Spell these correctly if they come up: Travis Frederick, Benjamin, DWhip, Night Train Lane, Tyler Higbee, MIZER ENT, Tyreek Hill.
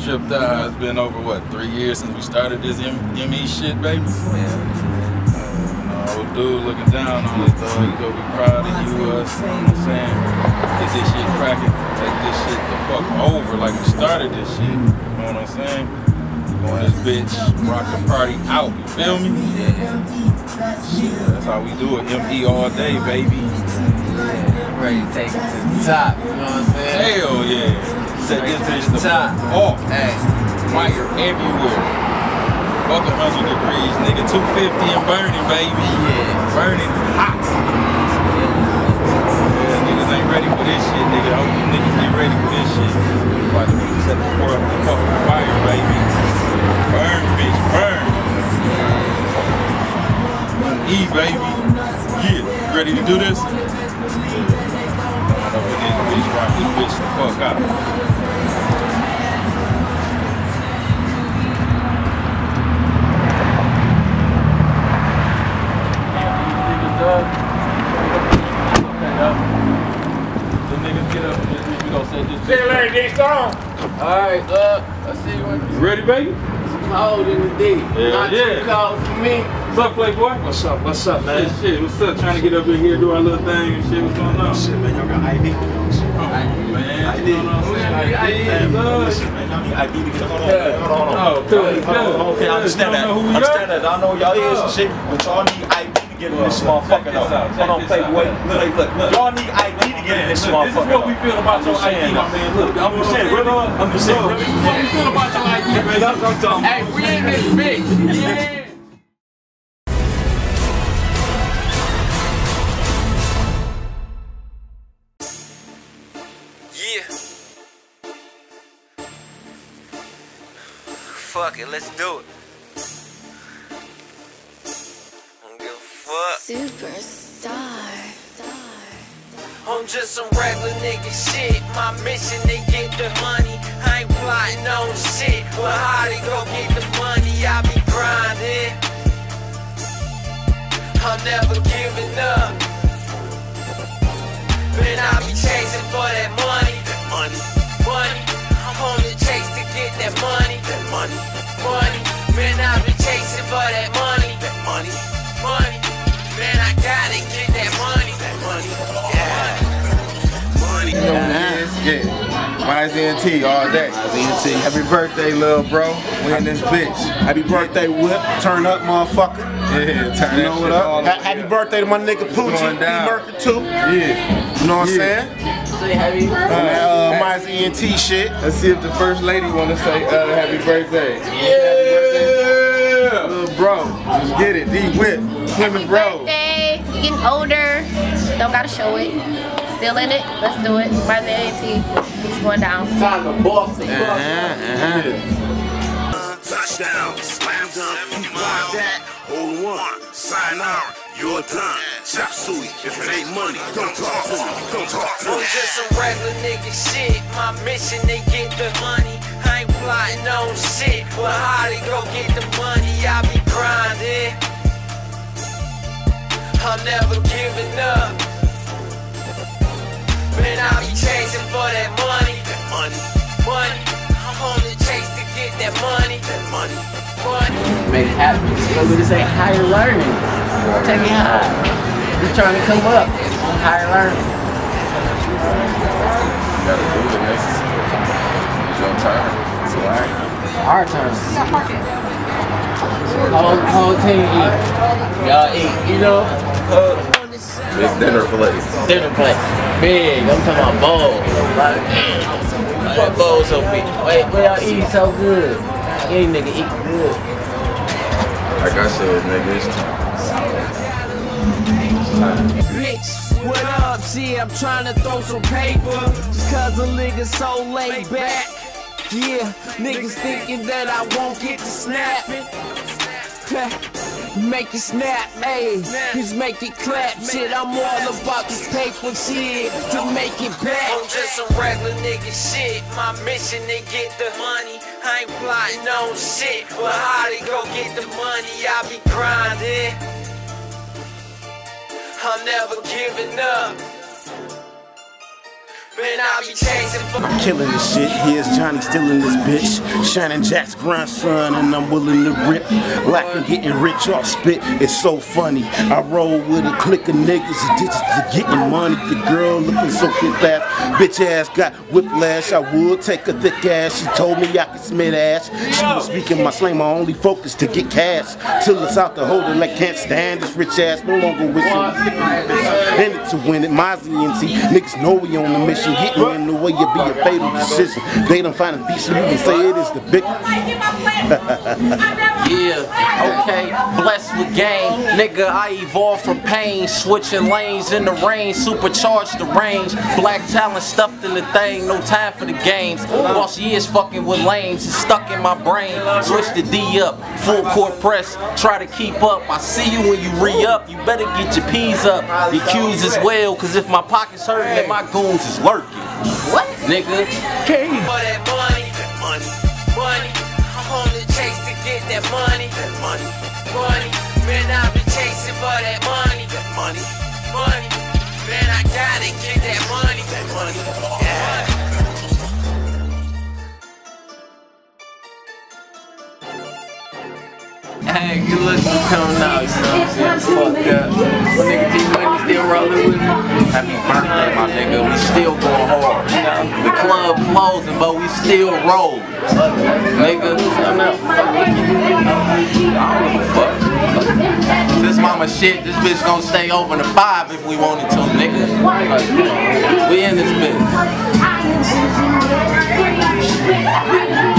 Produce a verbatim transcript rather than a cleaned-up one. tripped out. It's been over, what, three years since we started this M E shit, baby? Yeah. Uh, you know, old dude looking down on us, though. He's gonna be proud of you, us, you know what I'm saying? Get this shit cracking, take this shit the fuck over like we started this shit, you know what I'm saying? On this bitch, rock the party out, you feel me? Yeah. Shit, that's how we do it, M E all day, baby. Ready to take it to the top, you know what I'm saying? Hell yeah. Set this bitch to the top. Oh, hey. Fire everywhere. Fuck one hundred degrees, nigga. two fifty and burning, baby. Yeah. Burning hot. Yeah, niggas ain't ready for this shit, nigga. I hope you niggas ain't ready for this shit. About to set the floor up to fucking fire, baby. Burn, bitch. Burn. E, baby. Yeah. Ready to do this? Rock this bitch the fuck out. The niggas get up and this bitch, we gonna set this bitch. See you later, next time. Alright, uh, I see you when you ready, baby? It's cold in the day. Yeah, not yeah. too cold for me. What's up, Playboy? What's up, what's up, man? Shit, shit, what's up? Trying to get up in here, do our little thing and shit, what's going on? Shit, man, y'all got I D? I D. No, no, no, I D. Listen, man, I mean, I D because hold on, yeah. hold on, hold on. Okay, oh, okay, I understand that. I understand that. I know y'all is and shit, but y'all need I D to get in this motherfucker though. Hold on, play boy. Look, look, look. Y'all need I D to get in this motherfucker. This is what we feel about your I D, my man. Look, I'm just saying, really, I'm just saying, really, what we feel about your I D, man. That's what I'm talking about. Hey, we in this bitch. Yeah. Fuck it, let's do it. I don't give a fuck. Superstar. I'm just some regular nigga shit. My mission to get the money. I ain't plotting on shit. Well, how they go get the money? I be grinding. I'm never giving up. Man, I be chasing for that money. That money. Money. I'm on the chase to get that money. Money, money, man, I've been chasing for that money. That money, money, man, I gotta get that money. That money, yeah. Money, you know what it is? Yeah. MIZER E N T all day. MIZER E N T. Happy birthday, little bro. We in this bitch. Happy birthday, whip. Turn up, motherfucker. Yeah, turn you know what up. Ha happy up. birthday to my nigga Poochie. Merkin too. Yeah. You know what I'm yeah. saying? Say happy birthday. Uh, uh, MIZER E N T shit. Let's see if the first lady wanna say uh, happy birthday. Yeah. yeah. Little bro, let's get it. DWhip, Swimming bro. Happy birthday. Getting older. Don't gotta show it. Still in it. Let's do it. MIZER E N T. It's going down. Time to boss it. Uh -huh, uh -huh. Yeah. Uh, touchdown. Slam dunk. You want that? Hold one. Sign out. You're done. Chop suey. If it ain't money, don't talk to me. Don't talk to me. I'm just some regular nigga shit. My mission to get the money. I ain't plotting on shit. Well, how they go get the money? I be grinding. I'm never giving up. Man, I be chasing for that money. That money. Money. I'm on the chase to get that money. That money. Money. Made it happen. But this ain't higher learning. We're taking high. We're trying to come up. Higher learning. You gotta do it, man. It's your turn. It's alright. Our turn. Whole, whole team eat. Y'all eat, you know? Big dinner plate. Dinner plate. Big. I'm talking about bowls. Like, what bowls so big? Wait, y'all eat so good. Any nigga eat good. Like I said, nigga, it's time. Bitch, what up? See, I'm trying to throw some paper. Just cause a nigga so laid back. Yeah, niggas thinking that I won't get to snap. Make it snap, ayy. Just make it clap. Shit, I'm all about this paper shit to make it back. I'm just some regular nigga shit. My mission to get the money. I ain't plotting on shit. Well, how they go get the money? I be grinding. I'm never giving up. I'm killing this shit. Here's Johnny stealing this bitch. Shannon Jack's grandson, and I'm willing to rip. Lacking getting rich off spit. It's so funny. I roll with a clique of niggas and ditches to getting money. The girl looking so fit fast. Bitch ass got whiplash. I would take a thick ass. She told me I could smell ass. She was speaking my slang. My only focus to get cash. Till it's out the holder like can't stand this rich ass. No longer with you. In it to win it. MIZER E N T. Niggas know we on the mission. Getting in the way you be a fatal decision. They don't find a beast, you can say it is the big. Yeah, okay, blessed with game. Nigga, I evolved from pain. Switching lanes in the rain, supercharged the range. Black talent stuffed in the thing, no time for the games. Lost years fucking with lanes, it's stuck in my brain. Switch the D up, full court press. Try to keep up, I see you when you re-up. You better get your P's up, your Q's as well. Cause if my pocket's hurting, then my goons is lurking. What? Nigga. Okay. For that money, that money, money. I'm on the chase to get that money, that money, money. Man, I've been chasing for that money, that money, money. Man, I gotta get that money, that money, yeah. Hey, good looks is coming out, you know what I'm saying? Fuck up. Nigga T Money still rolling with me. Happy birthday, my nigga. We still going hard. You know? The club closing, but we still roll. Nigga, I'm not fucking with you. I don't give a fuck. This mama shit, this bitch gonna stay open to five if we wanted to, nigga. We in this bitch.